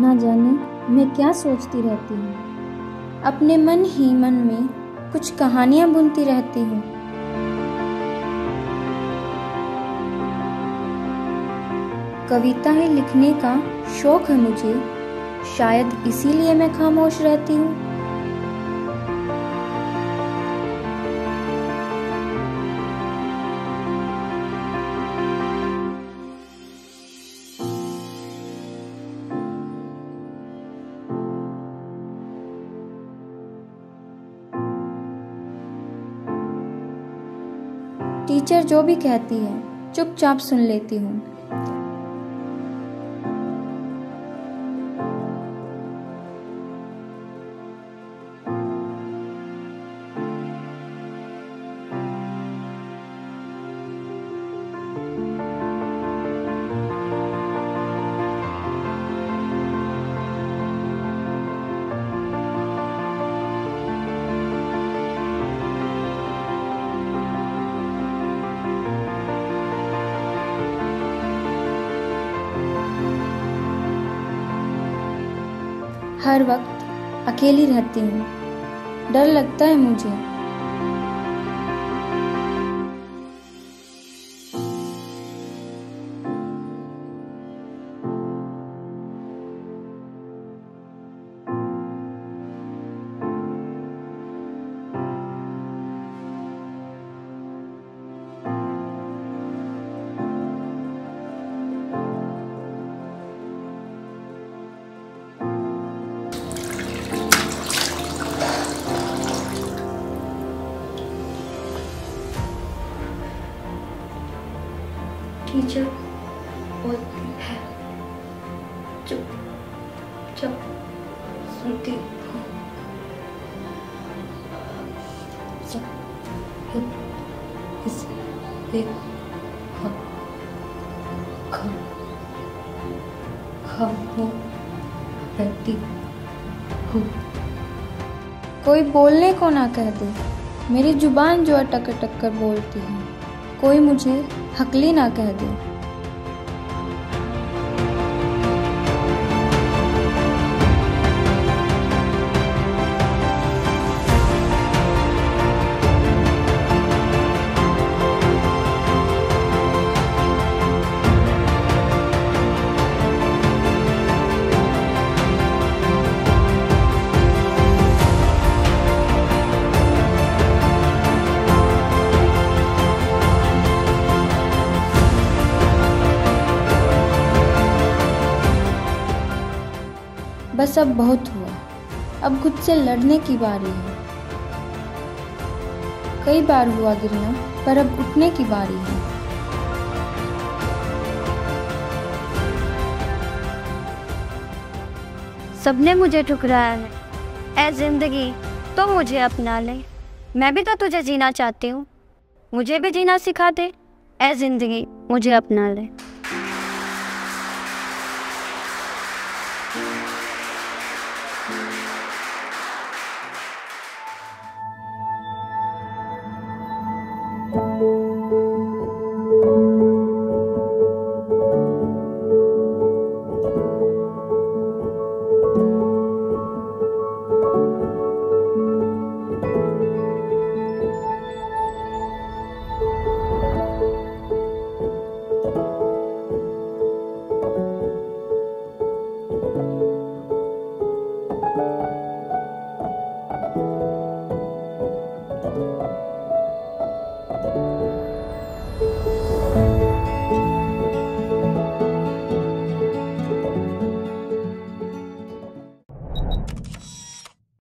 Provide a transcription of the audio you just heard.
ना जाने मैं क्या सोचती रहती हूँ। अपने मन ही मन में कुछ कहानियाँ बुनती रहती हूँ। कविताएं लिखने का शौक है मुझे, शायद इसीलिए मैं खामोश रहती हूँ। टीचर जो भी कहती है चुपचाप सुन लेती हूँ। हर वक्त अकेली रहती हूँ, डर लगता है मुझे। टीचर बोलती है, चुपचाप सुनती हूँ। कोई बोलने को ना कह दे, मेरी जुबान जो अटक अटक कर बोलती है। कोई मुझे हकली ना कह दे। बस अब बहुत हुआ, अब खुद से लड़ने की बारी है। कई बार हुआ गिरना, पर अब उठने की बारी है। सबने मुझे ठुकराया है, ऐ जिंदगी तो मुझे अपना ले। मैं भी तो तुझे जीना चाहती हूँ, मुझे भी जीना सिखा दे। ऐ जिंदगी मुझे अपना ले।